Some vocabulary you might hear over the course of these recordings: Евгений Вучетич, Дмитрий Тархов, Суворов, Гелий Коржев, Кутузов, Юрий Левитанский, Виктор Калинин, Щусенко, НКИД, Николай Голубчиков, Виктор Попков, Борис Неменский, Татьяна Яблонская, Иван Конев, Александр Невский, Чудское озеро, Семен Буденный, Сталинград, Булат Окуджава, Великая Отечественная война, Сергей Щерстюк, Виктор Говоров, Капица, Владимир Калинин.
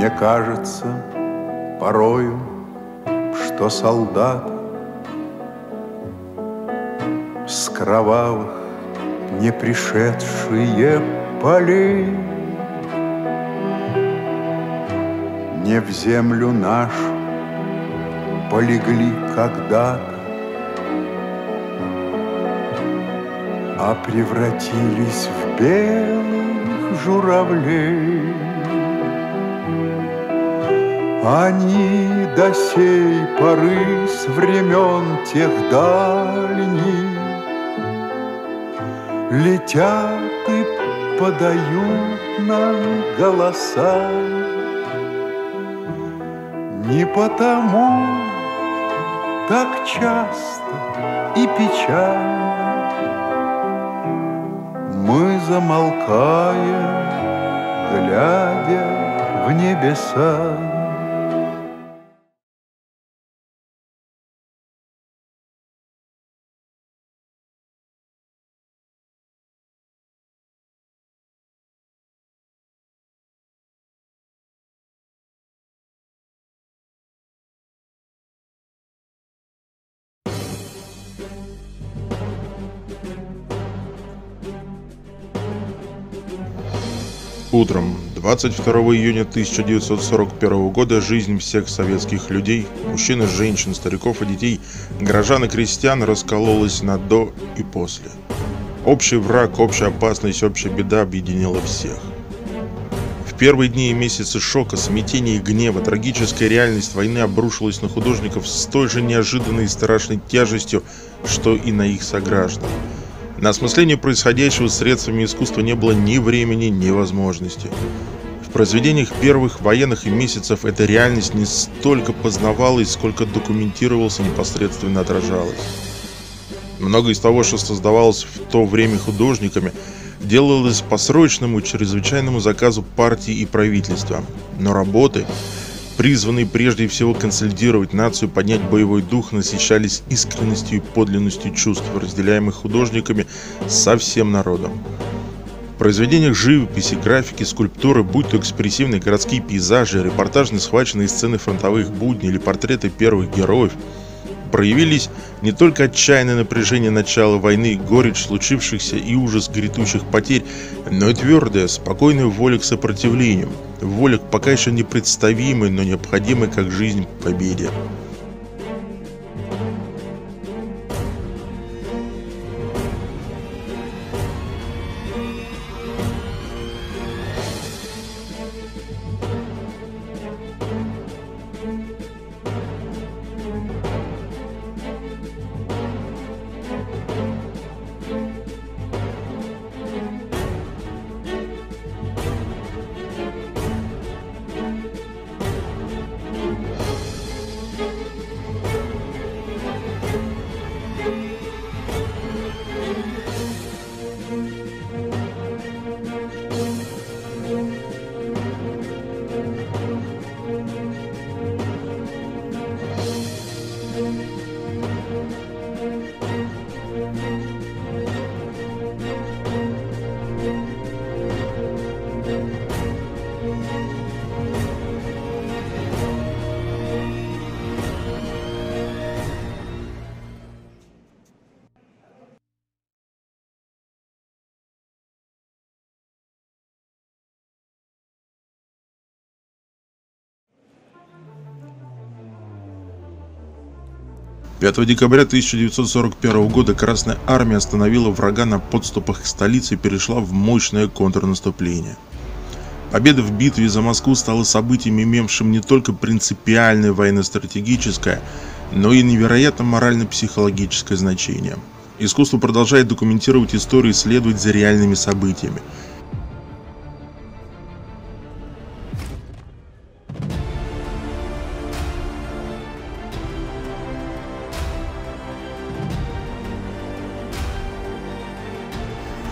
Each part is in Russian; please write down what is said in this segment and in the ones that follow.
Мне кажется порою, что солдат с кровавых не пришедшие полей не в землю нашу полегли когда-то, а превратились в белых журавлей. Они до сей поры с времен тех дальних летят и подают нам голоса не потому так часто и печально мы замолкаем, глядя в небеса. Утром 22 июня 1941 года жизнь всех советских людей, мужчин и женщин, стариков и детей, горожан и крестьян раскололась на «до» и «после». Общий враг, общая опасность, общая беда объединила всех. В первые дни и месяцы шока, смятения и гнева трагическая реальность войны обрушилась на художников с той же неожиданной и страшной тяжестью, что и на их сограждан. На осмысление происходящего средствами искусства не было ни времени, ни возможности. В произведениях первых военных и месяцев эта реальность не столько познавалась, сколько документировалась и непосредственно отражалась. Многое из того, что создавалось в то время художниками, делалось по срочному, чрезвычайному заказу партии и правительства. Но работы, призванные прежде всего консолидировать нацию, поднять боевой дух, насыщались искренностью и подлинностью чувств, разделяемых художниками со всем народом. В произведениях живописи, графики, скульптуры, будь то экспрессивные городские пейзажи, репортажные схваченные сцены фронтовых будней или портреты первых героев, проявились не только отчаянное напряжение начала войны, горечь случившихся и ужас грядущих потерь, но и твердая, спокойная воля к сопротивлению, воля к пока еще непредставимой, но необходимой как жизнь победе.5 декабря 1941 года Красная Армия остановила врага на подступах к столице и перешла в мощное контрнаступление. Победа в битве за Москву стала событием, имевшим не только принципиальное военно-стратегическое, но и невероятно морально-психологическое значение. Искусство продолжает документировать историю и следовать за реальными событиями.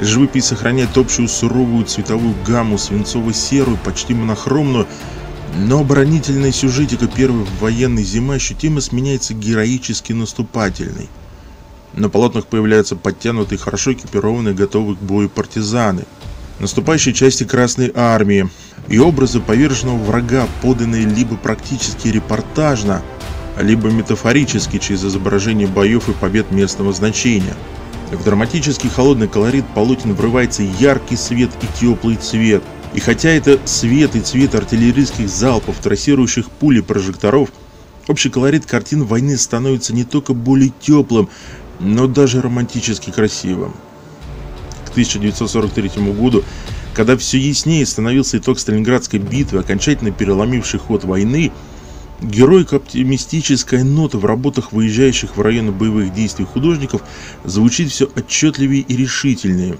Живопись сохраняет общую суровую цветовую гамму, свинцово-серую, почти монохромную, но оборонительная сюжетика первой военной зимы ощутимо сменяется героически наступательной. На полотнах появляются подтянутые, хорошо экипированные, готовые к бою партизаны, наступающие части Красной Армии, и образы поверженного врага поданы либо практически репортажно, либо метафорически через изображение боев и побед местного значения. В драматический холодный колорит полотен врывается яркий свет и теплый цвет. И хотя это свет и цвет артиллерийских залпов, трассирующих пули прожекторов, общий колорит картин войны становится не только более теплым, но даже романтически красивым. К 1943 году, когда все яснее становился итог Сталинградской битвы, окончательно переломивший ход войны, героико-оптимистическая нота в работах выезжающих в районы боевых действий художников звучит все отчетливее и решительнее.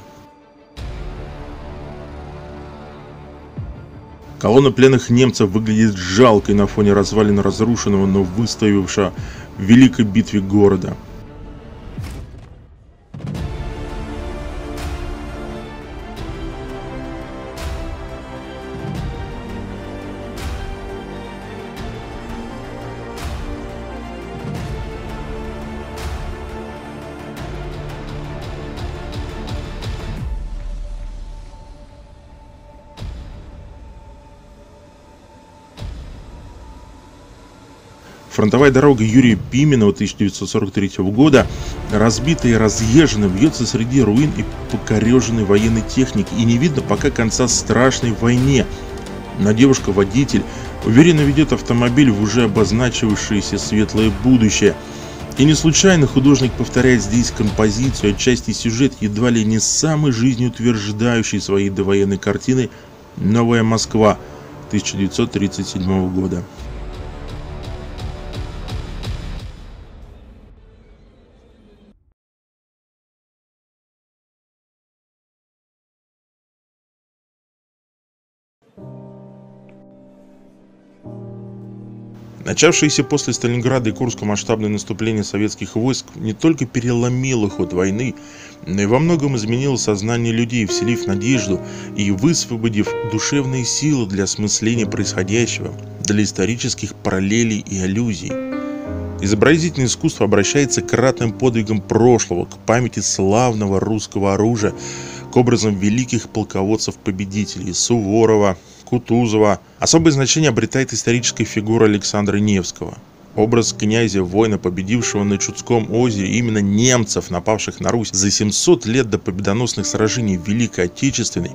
Колонна пленных немцев выглядит жалкой на фоне развалин разрушенного, но выстоявшего в великой битве города. Фронтовая дорога Юрия Пименова 1943 года, разбитая и разъезженная, бьется среди руин и покореженной военной техники, и не видно пока конца страшной войне. Но девушка-водитель уверенно ведет автомобиль в уже обозначившееся светлое будущее. И не случайно художник повторяет здесь композицию, отчасти сюжет едва ли не самой жизнеутверждающей своей довоенной картины «Новая Москва» 1937 года. Начавшееся после Сталинграда и Курска масштабное наступление советских войск не только переломило ход войны, но и во многом изменило сознание людей, вселив надежду и высвободив душевные силы для осмысления происходящего, для исторических параллелей и аллюзий. Изобразительное искусство обращается к ратным подвигам прошлого, к памяти славного русского оружия, к образам великих полководцев-победителей Суворова, Кутузова. Особое значение обретает историческая фигура Александра Невского. Образ князя, воина, победившего на Чудском озере именно немцев, напавших на Русь за 700 лет до победоносных сражений Великой Отечественной,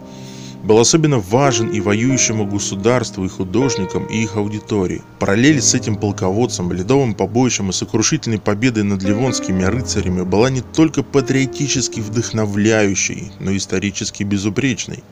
был особенно важен и воюющему государству, и художникам, и их аудитории. Параллель с этим полководцем, ледовым побоищем и сокрушительной победой над ливонскими рыцарями была не только патриотически вдохновляющей, но и исторически безупречной.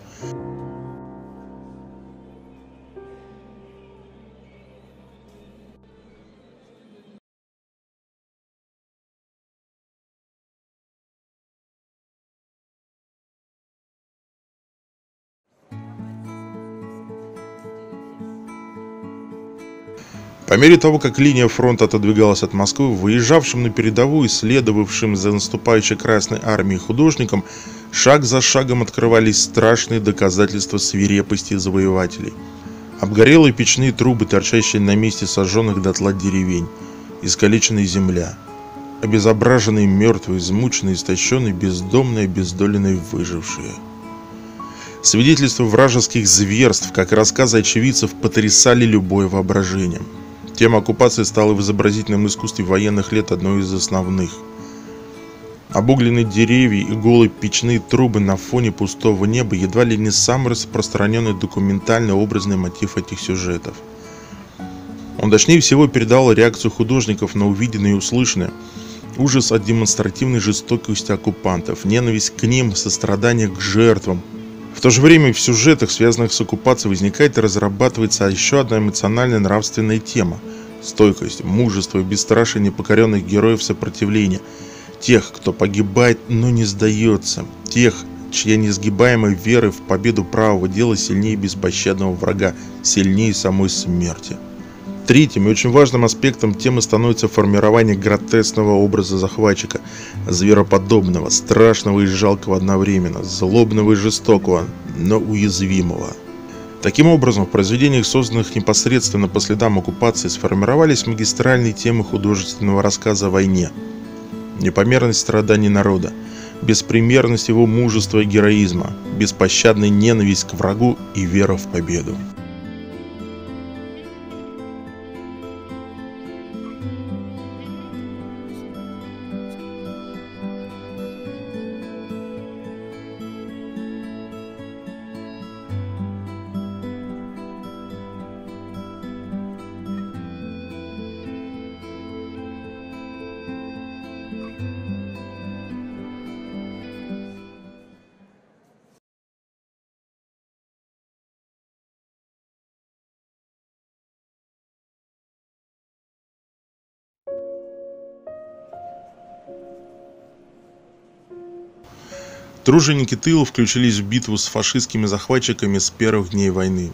По мере того, как линия фронта отодвигалась от Москвы, выезжавшим на передовую и следовавшим за наступающей Красной Армией художникам шаг за шагом открывались страшные доказательства свирепости завоевателей. Обгорелые печные трубы, торчащие на месте сожженных дотла деревень, искалеченная земля, обезображенные мертвые, измученные, истощенные, бездомные, обездоленные, выжившие. Свидетельства вражеских зверств, как рассказы очевидцев, потрясали любое воображение. Тема оккупации стала в изобразительном искусстве военных лет одной из основных. Обугленные деревья и голые печные трубы на фоне пустого неба едва ли не самый распространенный документально-образный мотив этих сюжетов. Он точнее всего передавал реакцию художников на увиденное и услышанное. Ужас от демонстративной жестокости оккупантов, ненависть к ним, сострадание к жертвам. В то же время в сюжетах, связанных с оккупацией, возникает и разрабатывается еще одна эмоционально-нравственная тема – стойкость, мужество и бесстрашие непокоренных героев сопротивления, тех, кто погибает, но не сдается, тех, чья несгибаемая вера в победу правого дела сильнее беспощадного врага, сильнее самой смерти. Третьим и очень важным аспектом темы становится формирование гротескного образа захватчика, звероподобного, страшного и жалкого одновременно, злобного и жестокого, но уязвимого. Таким образом, в произведениях, созданных непосредственно по следам оккупации, сформировались магистральные темы художественного рассказа о войне. Непомерность страданий народа, беспримерность его мужества и героизма, беспощадная ненависть к врагу и вера в победу. Труженики тыла включились в битву с фашистскими захватчиками с первых дней войны.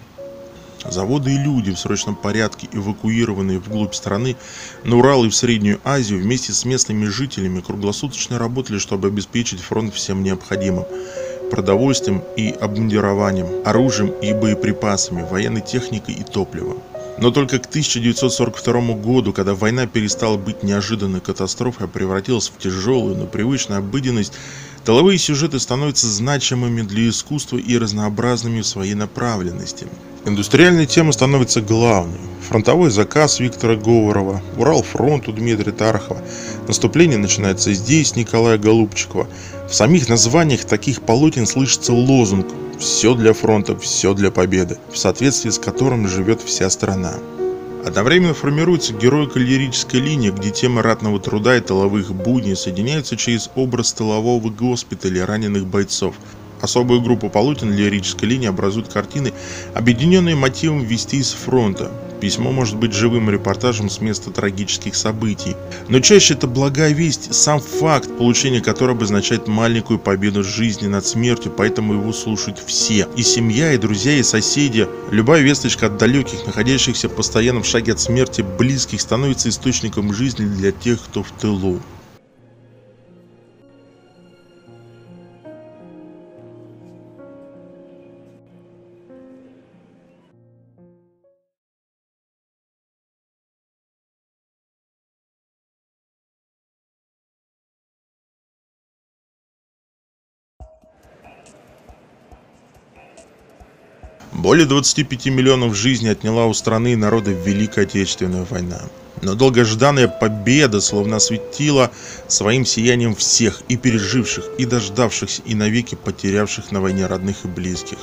Заводы и люди, в срочном порядке эвакуированные вглубь страны, на Урал и в Среднюю Азию, вместе с местными жителями круглосуточно работали, чтобы обеспечить фронт всем необходимым – продовольствием и обмундированием, оружием и боеприпасами, военной техникой и топливом. Но только к 1942 году, когда война перестала быть неожиданной катастрофой, а превратилась в тяжелую, но привычную обыденность, тыловые сюжеты становятся значимыми для искусства и разнообразными в своей направленности. Индустриальная тема становится главной. Фронтовой заказ Виктора Говорова, Уралфронт у Дмитрия Тархова, наступление начинается здесь Николая Голубчикова. В самих названиях таких полотен слышится лозунг: «Все для фронта, все для победы», в соответствии с которым живет вся страна. Одновременно формируется героико-лирическая линия, где темы ратного труда и тыловых будней соединяются через образ тылового госпиталя раненых бойцов. Особую группу полотен лирической линии образуют картины, объединенные мотивом вестей с фронта. Письмо может быть живым репортажем с места трагических событий. Но чаще это благая весть, сам факт получения которой обозначает маленькую победу жизни над смертью, поэтому его слушают все. И семья, и друзья, и соседи. Любая весточка от далеких, находящихся постоянно в шаге от смерти, близких, становится источником жизни для тех, кто в тылу. Более 25 миллионов жизней отняла у страны и народа Великая Отечественная война. Но долгожданная победа словно осветила своим сиянием всех, и переживших, и дождавшихся, и навеки потерявших на войне родных и близких.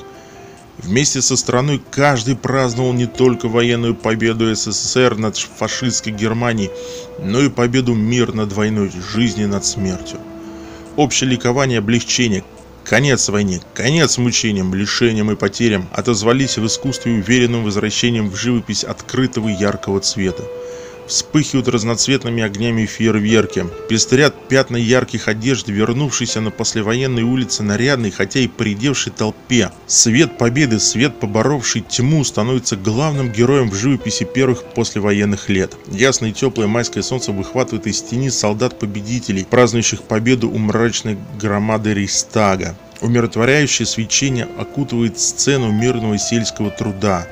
Вместе со страной каждый праздновал не только военную победу СССР над фашистской Германией, но и победу мир над войной, жизни над смертью. Общее ликование и облегчение, конец войне, конец мучениям, лишениям и потерям отозвались в искусстве уверенным возвращением в живопись открытого и яркого цвета. Вспыхивают разноцветными огнями фейерверки, пестрят пятна ярких одежд, вернувшейся на послевоенные улицы нарядной, хотя и поредевшей толпе. Свет победы, свет поборовший тьму, становится главным героем в живописи первых послевоенных лет. Ясное и теплое майское солнце выхватывает из тени солдат-победителей, празднующих победу у мрачной громады Рейхстага. Умиротворяющее свечение окутывает сцену мирного сельского труда.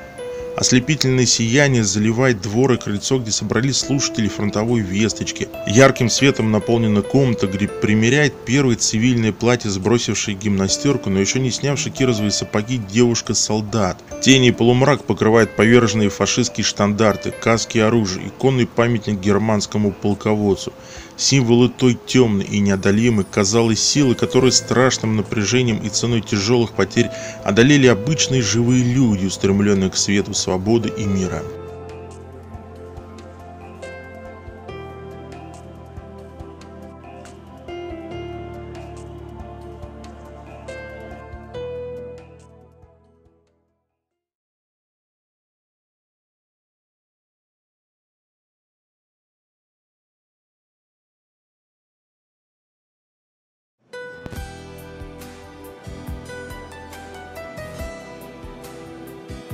Ослепительное сияние заливает двор и крыльцо, где собрались слушатели фронтовой весточки. Ярким светом наполнена комната, где примеряет первое цивильное платье, сбросившее гимнастерку, но еще не снявшая кирзовые сапоги девушка-солдат. Тени и полумрак покрывают поверженные фашистские штандарты, каски и оружие, иконный памятник германскому полководцу. Символы той темной и неодолимой, казалось, силы, которые страшным напряжением и ценой тяжелых потерь одолели обычные живые люди, устремленные к свету свободы и мира.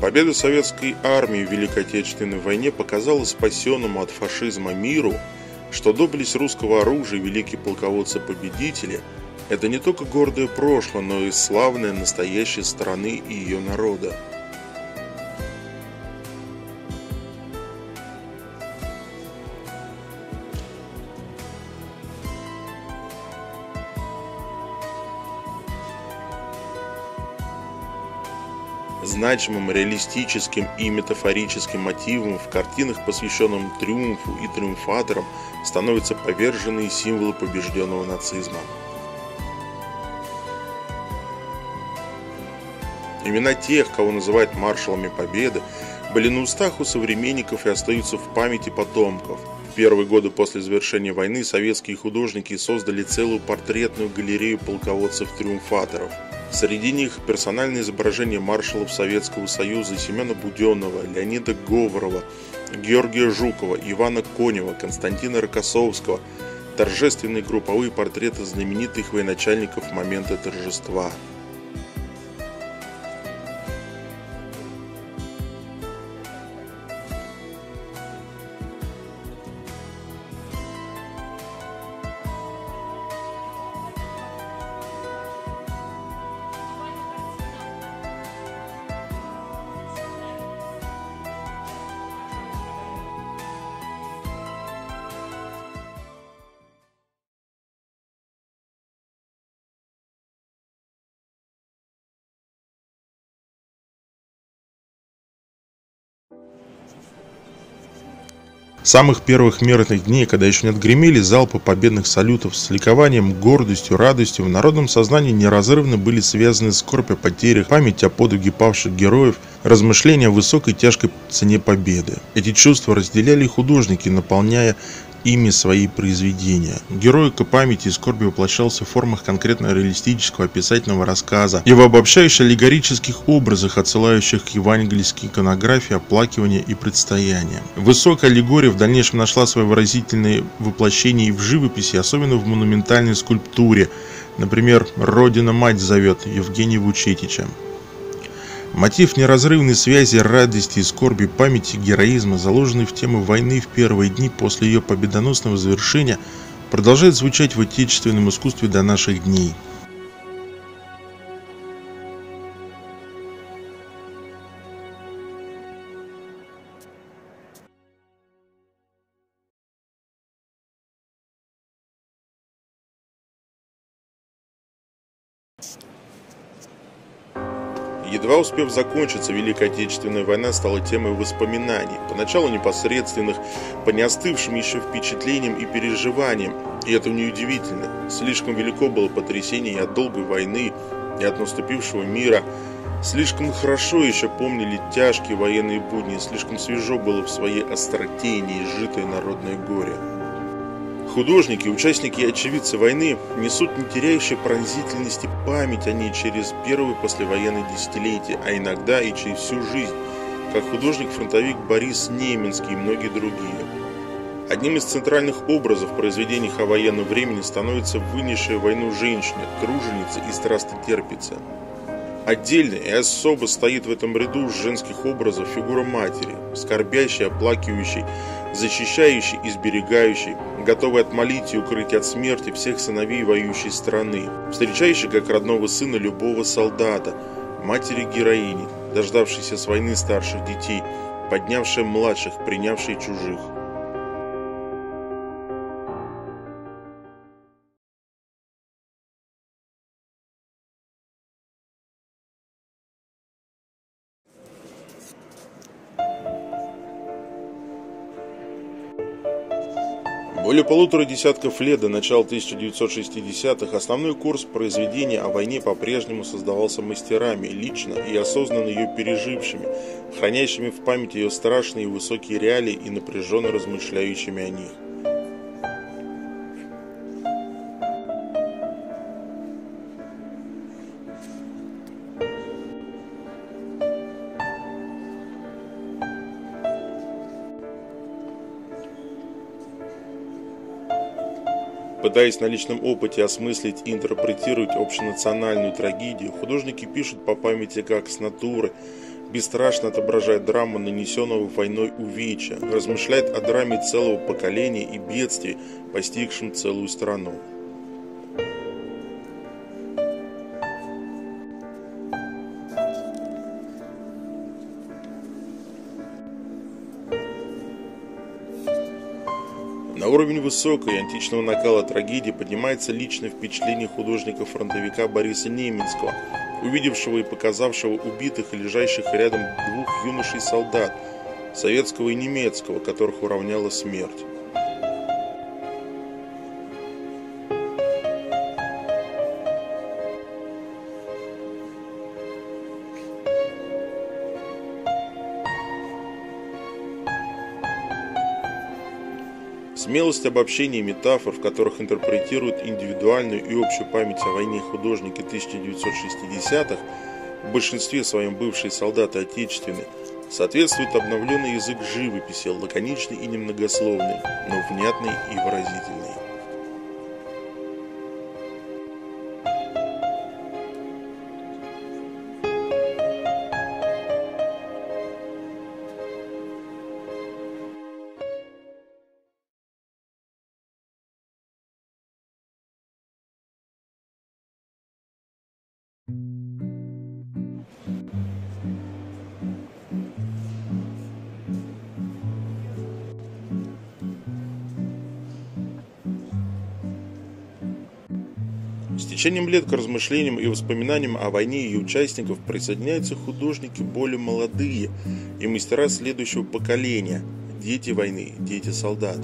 Победа советской армии в Великой Отечественной войне показала спасенному от фашизма миру, что доблесть русского оружия и великие полководцы-победители – это не только гордое прошлое, но и славное настоящее страны и ее народа. Значимым, реалистическим и метафорическим мотивом в картинах, посвященным триумфу и триумфаторам, становятся поверженные символы побежденного нацизма. Имена тех, кого называют маршалами победы, были на устах у современников и остаются в памяти потомков. В первые годы после завершения войны советские художники создали целую портретную галерею полководцев-триумфаторов. Среди них персональные изображения маршалов Советского Союза Семена Буденного, Леонида Говорова, Георгия Жукова, Ивана Конева, Константина Рокоссовского, торжественные групповые портреты знаменитых военачальников момента торжества. С самых первых мирных дней, когда еще не отгремели залпы победных салютов, с ликованием, гордостью, радостью в народном сознании неразрывно были связаны скорбь о потерях, память о подвиге павших героев, размышления о высокой тяжкой цене победы. Эти чувства разделяли художники, наполняя ими свои произведения. Героика памяти и скорби воплощался в формах конкретно реалистического описательного рассказа и в обобщающих аллегорических образах, отсылающих к евангельской иконографии, оплакивания и предстояния. Высокая аллегория в дальнейшем нашла свое выразительное воплощение и в живописи, особенно в монументальной скульптуре, например, «Родина мать зовет» Евгения Вучетича. Мотив неразрывной связи радости и скорби, памяти, героизма, заложенный в тему войны в первые дни после ее победоносного завершения, продолжает звучать в отечественном искусстве до наших дней. Едва успев закончиться, Великая Отечественная война стала темой воспоминаний, поначалу непосредственных, по неостывшим еще впечатлениям и переживаниям, и это неудивительно, слишком велико было потрясение и от долгой войны, и от наступившего мира, слишком хорошо еще помнили тяжкие военные будни, слишком свежо было в своей остроте и неизжитое народное горе. Художники, участники и очевидцы войны несут не теряющие пронзительности память о ней через первые послевоенные десятилетия, а иногда и через всю жизнь, как художник-фронтовик Борис Неменский и многие другие. Одним из центральных образов в произведениях о военном времени становится вынесшая войну женщина, труженица и страстотерпица. Отдельно и особо стоит в этом ряду женских образов фигура матери, скорбящей, оплакивающей, защищающей и сберегающей, готовой отмолить и укрыть от смерти всех сыновей воюющей страны, встречающей как родного сына любого солдата, матери-героини, дождавшейся с войны старших детей, поднявшей младших, принявшей чужих. Более полутора десятков лет до начала 1960-х основной курс произведения о войне по-прежнему создавался мастерами, лично и осознанно ее пережившими, хранящими в памяти ее страшные и высокие реалии и напряженно размышляющими о них. Пытаясь на личном опыте осмыслить и интерпретировать общенациональную трагедию, художники пишут по памяти как с натуры, бесстрашно отображая драму нанесенного войной увечья, размышляет о драме целого поколения и бедствий, постигшем целую страну. На уровень высокой и античного накала трагедии поднимается личное впечатление художника-фронтовика Бориса Неменского, увидевшего и показавшего убитых и лежащих рядом двух юношей солдат, советского и немецкого, которых уравняла смерть. Смелость обобщений и метафор, в которых интерпретируют индивидуальную и общую память о войне художники 1960-х, в большинстве своем бывшие солдаты Отечественной, соответствует обновленный язык живописи, лаконичный и немногословный, но внятный и выразительный. течением лет к размышлениям и воспоминаниям о войне и ее участников присоединяются художники более молодые и мастера следующего поколения, дети войны, дети солдат.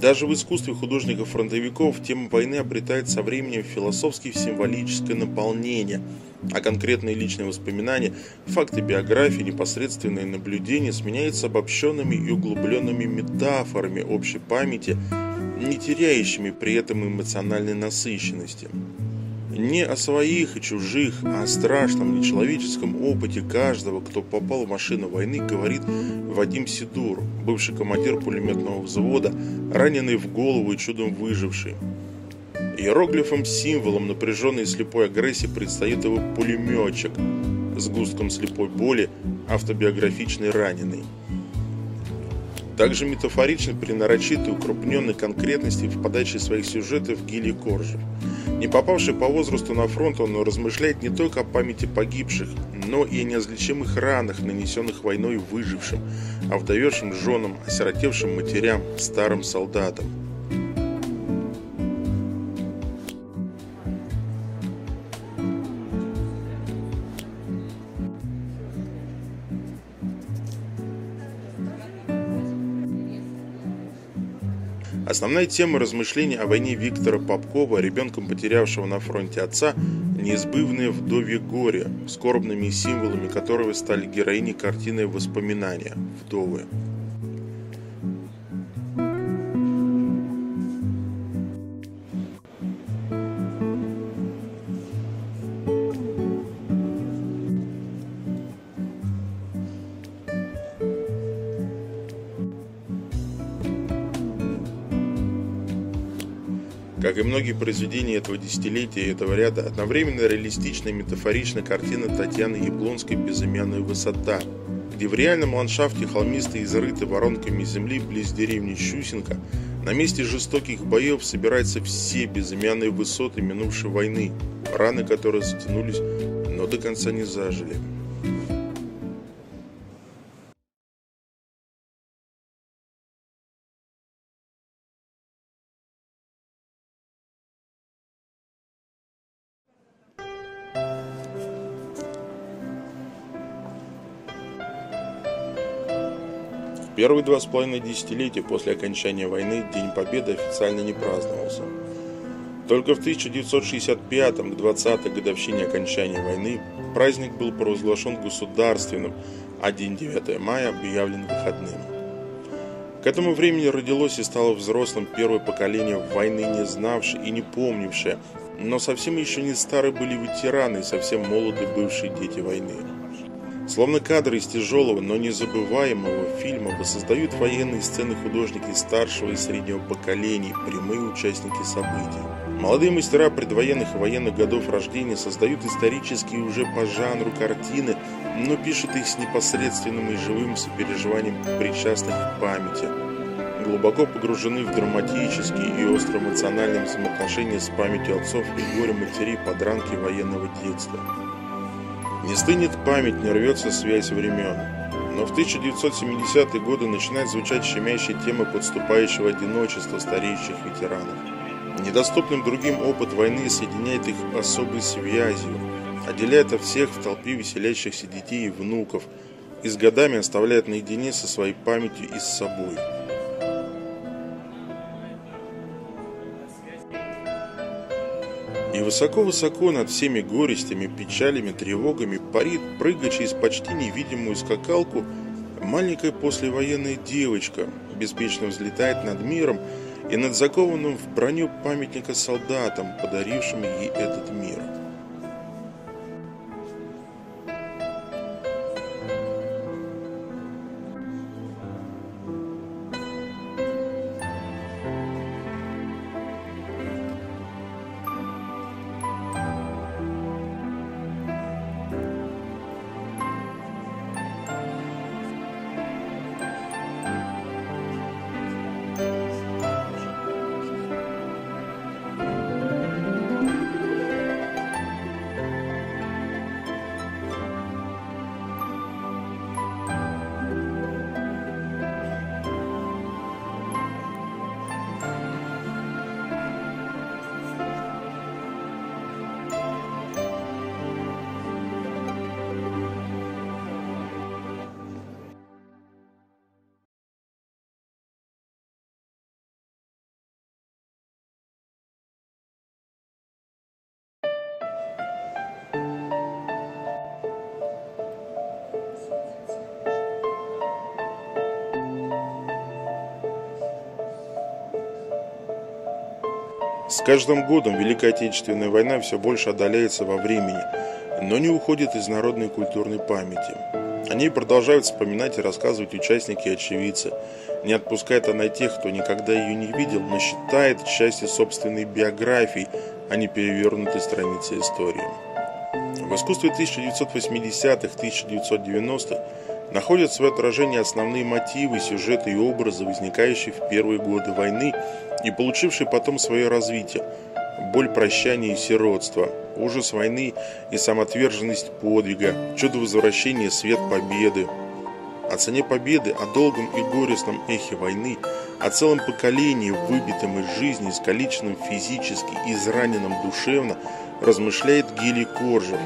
Даже в искусстве художников-фронтовиков тема войны обретает со временем философское и символическое наполнение, а конкретные личные воспоминания, факты биографии, непосредственные наблюдения сменяются обобщенными и углубленными метафорами общей памяти, не теряющими при этом эмоциональной насыщенности. Не о своих и чужих, а о страшном нечеловеческом опыте каждого, кто попал в машину войны, говорит Вадим Сидур, бывший командир пулеметного взвода, раненый в голову и чудом выживший. Иероглифом, символом напряженной и слепой агрессии предстает его пулеметчик, сгустком слепой боли, автобиографичный раненый. Также метафорично принарошит и укрупненной конкретности в подаче своих сюжетов Гелий Коржев. Не попавший по возрасту на фронт, он размышляет не только о памяти погибших, но и о неизлечимых ранах, нанесенных войной выжившим, овдовевшим женам, осиротевшим матерям, старым солдатам. Основная тема размышлений о войне Виктора Попкова, ребенком потерявшего на фронте отца, неизбывное вдовье горе, скорбными символами которого стали героини картины «Воспоминания. Вдовы». Как и многие произведения этого десятилетия и этого ряда, одновременно реалистичная и метафоричная картина Татьяны Яблонской «Безымянная высота», где в реальном ландшафте холмисты изрыты воронками земли близ деревни Щусенко, на месте жестоких боев собираются все безымянные высоты минувшей войны, раны которые затянулись, но до конца не зажили. Первые 2,5 десятилетия после окончания войны День Победы официально не праздновался. Только в 1965 к 20-й годовщине окончания войны праздник был провозглашен государственным, а день 9 мая объявлен выходным. К этому времени родилось и стало взрослым первое поколение войны, не знавшее и не помнившее, но совсем еще не старые были ветераны и совсем молодые бывшие дети войны. Словно кадры из тяжелого, но незабываемого фильма воссоздают военные сцены художники старшего и среднего поколений, прямые участники событий. Молодые мастера предвоенных и военных годов рождения создают исторические уже по жанру картины, но пишут их с непосредственным и живым сопереживанием причастных к памяти. Глубоко погружены в драматические и остроэмоциональные взаимоотношения с памятью отцов и горем матерей подранки военного детства. Не стынет память, не рвется связь времен. Но в 1970-е годы начинает звучать щемящая тема подступающего одиночества стареющих ветеранов. Недоступным другим опыт войны соединяет их особой связью, отделяет от всех в толпе веселящихся детей и внуков и с годами оставляет наедине со своей памятью и с собой. И высоко-высоко над всеми горестями, печалями, тревогами парит, прыгая через почти невидимую скакалку, маленькая послевоенная девочка беспечно взлетает над миром и над закованным в броню памятника солдатам, подарившим ей этот мир. С каждым годом Великая Отечественная война все больше отдаляется во времени, но не уходит из народной культурной памяти. О ней продолжают вспоминать и рассказывать участники и очевидцы. Не отпускает она тех, кто никогда ее не видел, но считает счастье собственной биографии, а не перевернутой страницей истории. В искусстве 1980-1990-х находят свое отражение основные мотивы, сюжеты и образы, возникающие в первые годы войны и получившие потом свое развитие: боль прощания и сиротства, ужас войны и самоотверженность подвига, чудо возвращения, свет победы. О цене победы, о долгом и горестном эхе войны, о целом поколении, выбитом из жизни, искалеченном физически, израненном душевно, размышляет Гелий Коржев.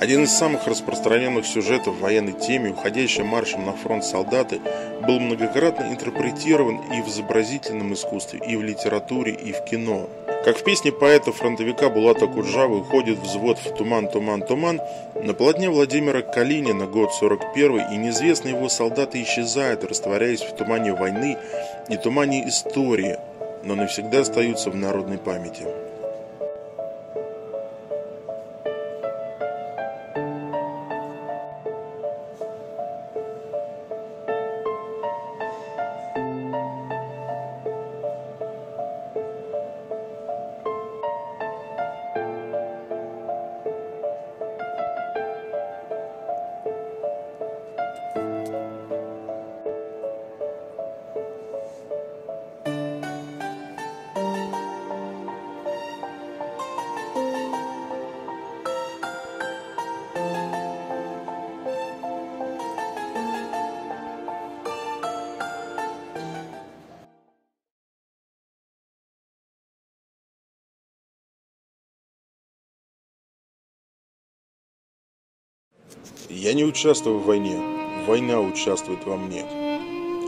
Один из самых распространенных сюжетов в военной теме, уходящий маршем на фронт солдаты, был многократно интерпретирован и в изобразительном искусстве, и в литературе, и в кино. Как в песне поэта-фронтовика Булата Окуджавы «Уходит взвод в туман, туман, туман», на полотне Владимира Калинина год 41-й и неизвестные его солдаты исчезают, растворяясь в тумане войны и тумане истории, но навсегда остаются в народной памяти. «Я не участвую в войне, война участвует во мне».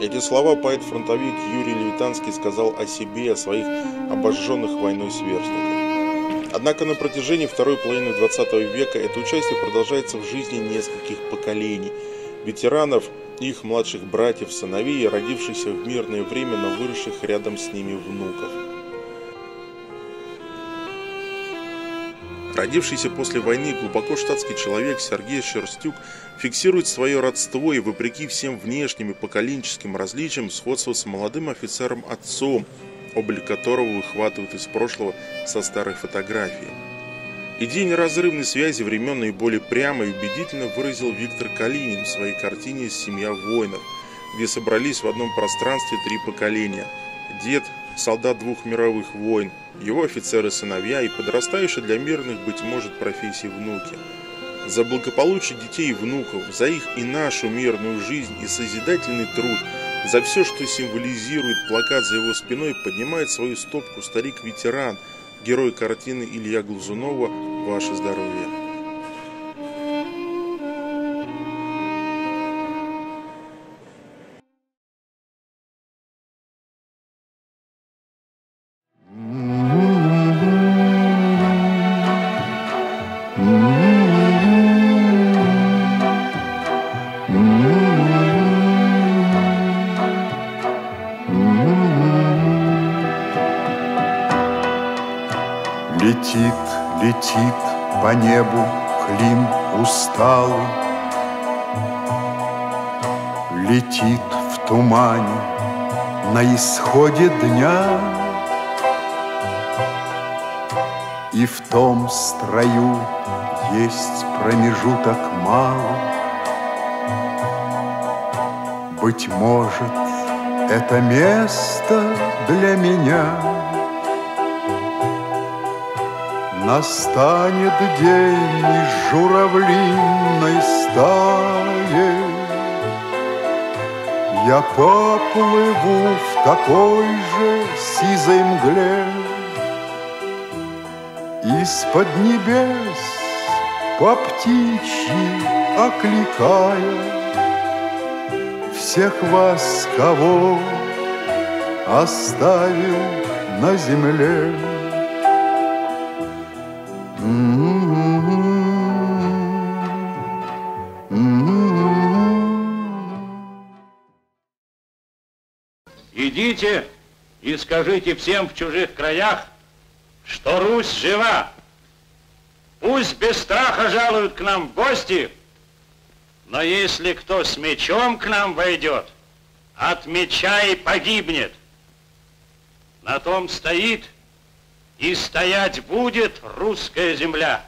Эти слова поэт-фронтовик Юрий Левитанский сказал о себе и о своих обожженных войной сверстниках. Однако на протяжении второй половины XX века это участие продолжается в жизни нескольких поколений – ветеранов, их младших братьев, сыновей, родившихся в мирное время, но выросших рядом с ними внуков. Родившийся после войны глубоко штатский человек Сергей Щерстюк фиксирует свое родство и, вопреки всем внешним и поколенческим различиям, сходство с молодым офицером-отцом, облик которого выхватывают из прошлого со старой фотографии. Идею неразрывной связи времен наиболее прямо и убедительно выразил Виктор Калинин в своей картине «Семья воинов», где собрались в одном пространстве три поколения – дед, солдат двух мировых войн, его офицеры-сыновья и подрастающие для мирных, быть может, профессий внуки. За благополучие детей и внуков, за их и нашу мирную жизнь и созидательный труд, за все, что символизирует плакат за его спиной, поднимает свою стопку старик-ветеран, герой картины Илья Глазунова «Ваше здоровье». Летит по небу Клим усталый, летит в тумане на исходе дня. И в том строю есть промежуток малый. Быть может, это место для меня. Настанет день из журавлиной стаи, я поплыву в такой же сизой мгле. из-под небес по птичьи окликая всех вас, кого оставил на земле. Идите и скажите всем в чужих краях, что Русь жива. Пусть без страха жалуют к нам в гости, но если кто с мечом к нам войдет, от меча и погибнет. На том стоит и стоять будет русская земля.